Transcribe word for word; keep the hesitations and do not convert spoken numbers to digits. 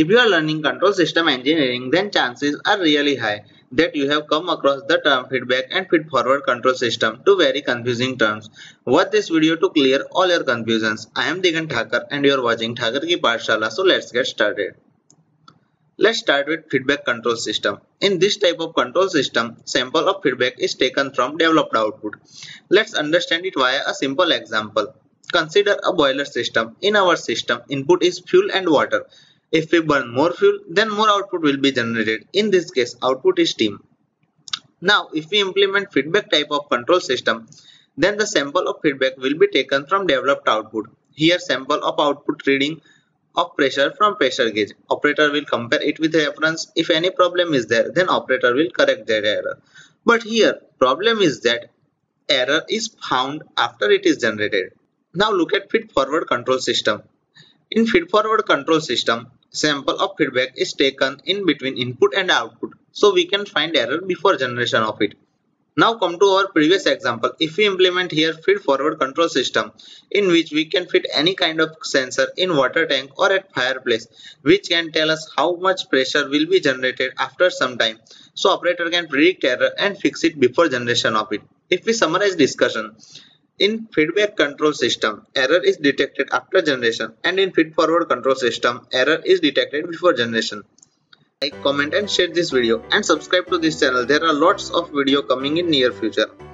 If you are learning control system engineering, then chances are really high that you have come across the term feedback and feed-forward control system, two very confusing terms. Watch this video to clear all your confusions. I am Digant Thakkar and you are watching Thakkar Ki Pathshala, so let's get started. Let's start with feedback control system. In this type of control system, sample of feedback is taken from developed output. Let's understand it via a simple example. Consider a boiler system. In our system, input is fuel and water. If we burn more fuel, then more output will be generated. In this case, output is steam. Now, if we implement feedback type of control system, then the sample of feedback will be taken from developed output. Here, sample of output reading of pressure from pressure gauge. Operator will compare it with reference. If any problem is there, then operator will correct that error. But here, problem is that error is found after it is generated. Now look at feed-forward control system. In feed-forward control system, sample of feedback is taken in between input and output, so we can find error before generation of it. Now come to our previous example. If we implement here feed-forward control system, in which we can fit any kind of sensor in water tank or at fireplace, which can tell us how much pressure will be generated after some time, so operator can predict error and fix it before generation of it. If we summarize discussion, in feedback control system, error is detected after generation, and in feed-forward control system, error is detected before generation. Like, comment and share this video and subscribe to this channel. There are lots of video coming in near future.